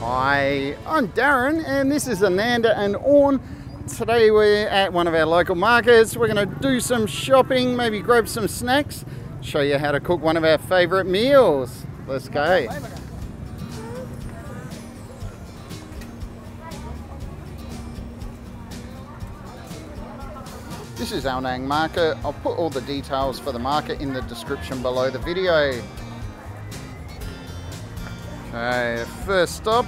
Hi, I'm Darren and this is Ananda and Aorn. Today we're at one of our local markets. We're going to do some shopping, maybe grab some snacks, show you how to cook one of our favourite meals. Let's go. This is Ao Nang Market. I'll put all the details for the market in the description below the video. Okay, first stop,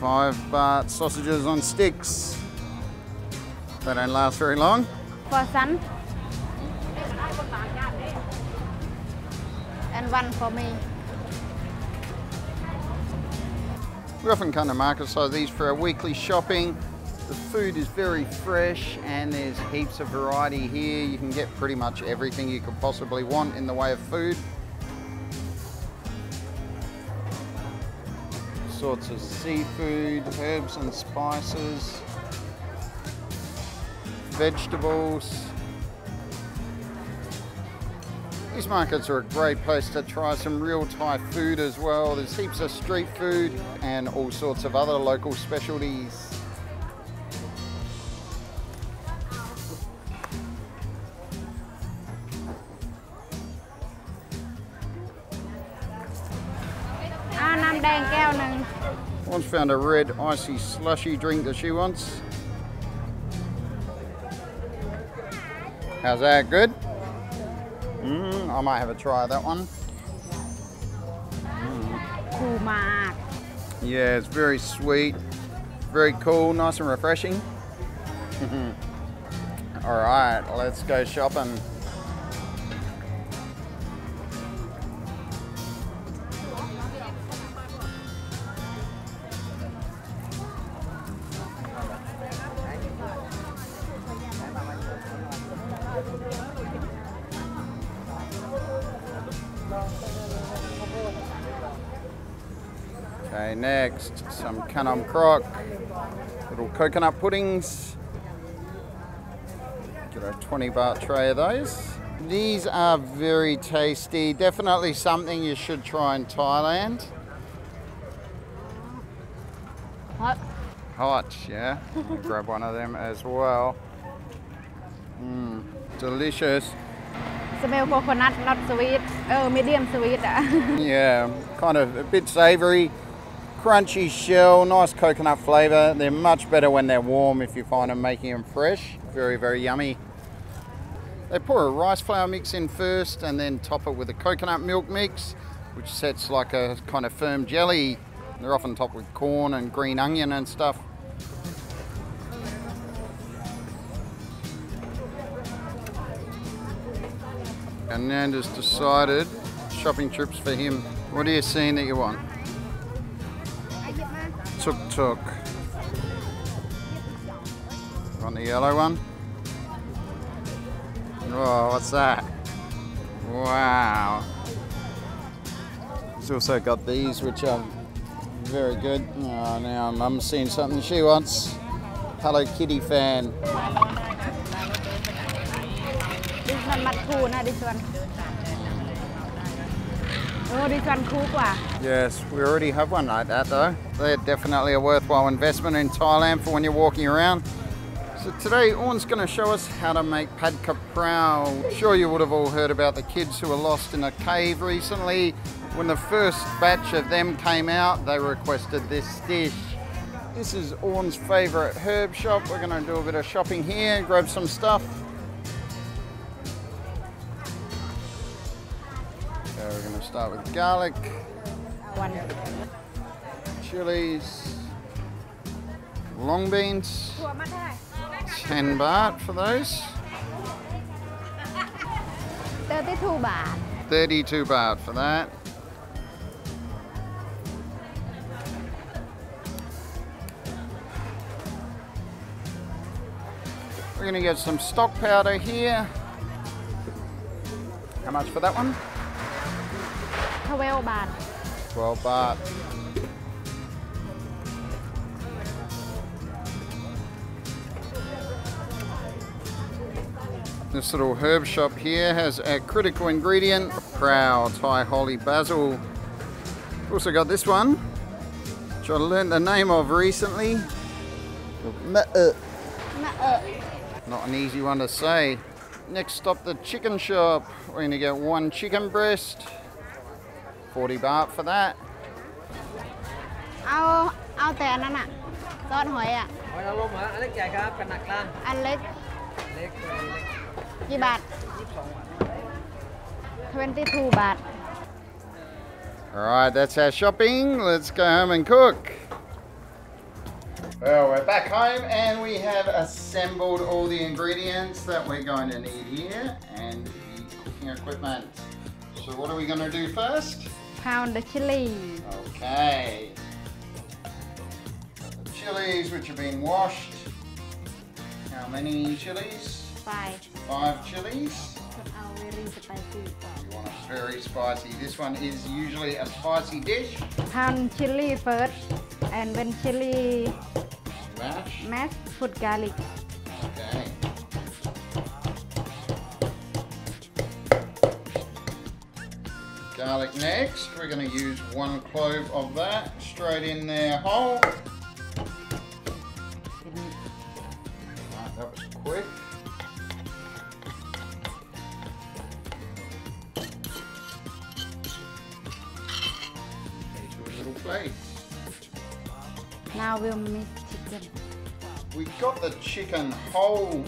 5 baht sausages on sticks. They don't last very long. For son. And one for me. We often come to markets like these for our weekly shopping. The food is very fresh and there's heaps of variety here. You can get pretty much everything you could possibly want in the way of food. Sorts of seafood, herbs and spices, vegetables. These markets are a great place to try some real Thai food as well. There's heaps of street food and all sorts of other local specialties. One's found a red icy slushy drink that she wants. How's that? Good? I might have a try of that one. Yeah, it's very sweet, very cool, nice and refreshing. Alright, let's go shopping. Okay, next, some kanom krok, little coconut puddings. Get a 20 baht tray of those. These are very tasty, definitely something you should try in Thailand. Hot. Hot, yeah. Grab one of them as well. Delicious. Smell coconut, not sweet. Oh, medium sweet. Yeah, kind of a bit savoury. Crunchy shell, nice coconut flavour. They're much better when they're warm if you find them making them fresh. Very, very yummy. They pour a rice flour mix in first and then top it with a coconut milk mix, which sets like a kind of firm jelly. They're often topped with corn and green onion and stuff. And Nanda's decided shopping trips for him. What are you seeing that you want? Tuk tuk. Want the yellow one? Oh, what's that? Wow. He's also got these, which are very good. Oh, now Mum's seen something she wants. Hello Kitty fan. This one much cool, nah, this one. Oh, this one cool gua. Yes, we already have one like that though. They're definitely a worthwhile investment in Thailand for when you're walking around. So today, Aorn's going to show us how to make Pad Ka Prao. I'm sure you would have all heard about the kids who were lost in a cave recently. When the first batch of them came out, they requested this dish. This is Aorn's favourite herb shop. We're going to do a bit of shopping here, grab some stuff. So we're going to start with garlic, chilies, long beans, 10 baht for those. 32 baht. 32 baht for that. We're going to get some stock powder here. How much for that one? 12 baht. 12 baht. This little herb shop here has a critical ingredient, Prao, Thai holy basil. Also got this one, which I learned the name of recently. Not an easy one to say. Next stop, the chicken shop. We're gonna get one chicken breast. 40 baht for that. $22. Alright, that's our shopping. Let's go home and cook. Well, we're back home and we have assembled all the ingredients that we're going to need here and the cooking equipment. So what are we going to do first? Pound the chili. Okay. Got the chilies which have been washed. How many chilies? 5. 5 chilies. Very spicy. You want it very spicy. This one is usually a spicy dish. Pound chili first, and when chili mash, put garlic. Okay. Garlic next. We're going to use 1 clove of that straight in there whole. Right, that was quick. Plate. Now we'll mix chicken. We got the chicken whole,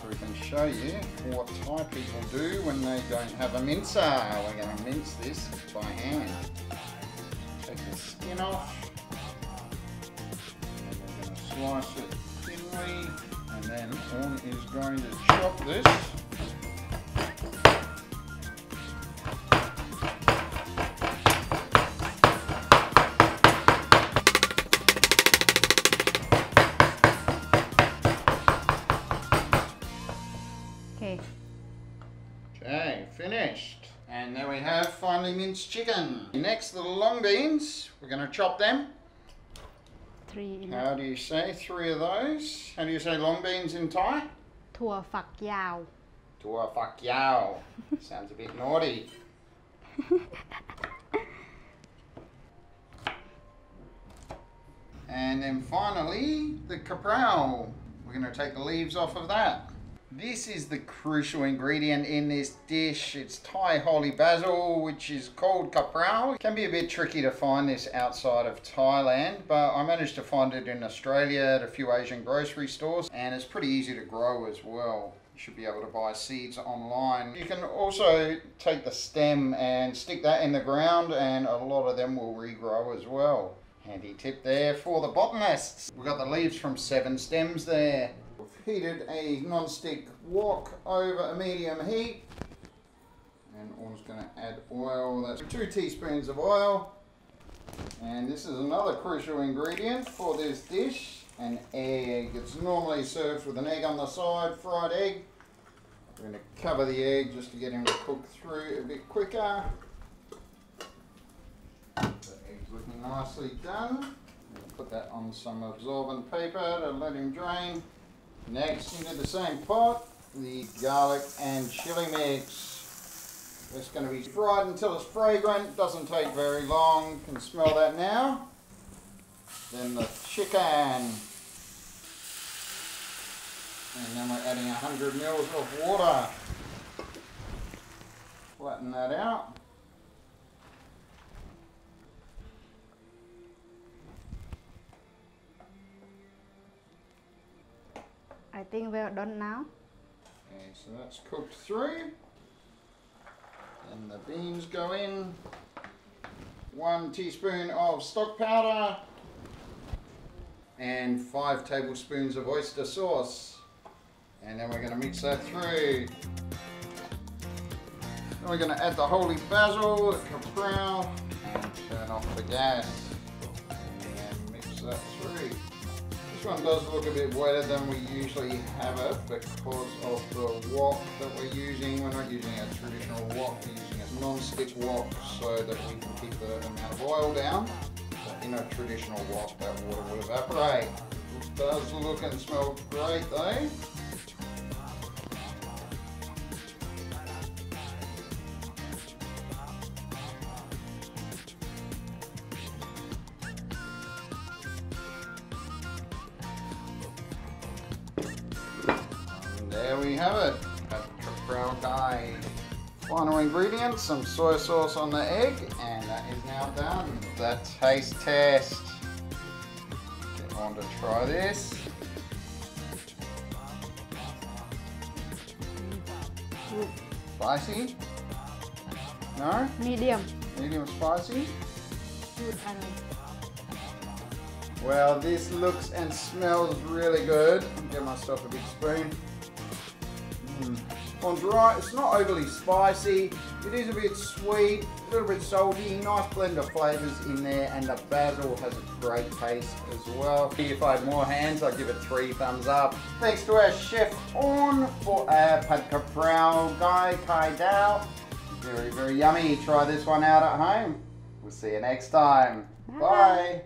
so we can show you what Thai people do when they don't have a mincer. We're going to mince this by hand. Take the skin off, and we're going to slice it thinly, and then Aorn is going to chop this. Okay, finished. And there we have finely minced chicken. Next, the long beans. We're going to chop them. 3. How do you say 3 of those? How do you say long beans in Thai? Thua Phak Yao. Thua Phak Yao. Sounds a bit naughty. And then finally, the kaprao. We're going to take the leaves off of that. This is the crucial ingredient in this dish. It's Thai holy basil, which is called kaprao. It can be a bit tricky to find this outside of Thailand, but I managed to find it in Australia at a few Asian grocery stores, and it's pretty easy to grow as well. You should be able to buy seeds online. You can also take the stem and stick that in the ground, and a lot of them will regrow as well. Handy tip there for the botanists. We've got the leaves from 7 stems there. Heated a non-stick wok over a medium heat, and Aorn's going to add oil. That's 2 teaspoons of oil, and this is another crucial ingredient for this dish, an egg. It's normally served with an egg on the side, fried egg. We're going to cover the egg just to get him to cook through a bit quicker. The egg's looking nicely done. I'm going to put that on some absorbent paper to let him drain. Next, into the same pot, the garlic and chili mix. It's going to be fried until it's fragrant. Doesn't take very long. You can smell that now. Then the chicken. And then we're adding 100 mils of water. Flatten that out. I think we're done now. Okay, so that's cooked through. And the beans go in. 1 teaspoon of stock powder. And 5 tablespoons of oyster sauce. And then we're going to mix that through. Then we're going to add the holy basil, the kaprao, and turn off the gas. And mix that through. This one does look a bit wetter than we usually have it because of the wok that we're using. We're not using a traditional wok, we're using a non-stick wok so that we can keep the amount of oil down. In a traditional wok that water would evaporate. It does look and smell great though. we have it. Pad Kaprao Gai. Final ingredient, some soy sauce on the egg, and that is now done. The taste test. Get on to try this. Spicy? No? Medium. Medium spicy? Good. Well, this looks and smells really good. Get myself a big spoon. On dry, it's not overly spicy. It is a bit sweet, a little bit salty. Nice blend of flavors in there, and the basil has a great taste as well. If I had more hands, I'd give it 3 thumbs up. Thanks to our chef Aorn for our Pad Ka Prao Gai, Kai Dao. Very, very yummy. Try this one out at home. We'll see you next time. Bye. Bye.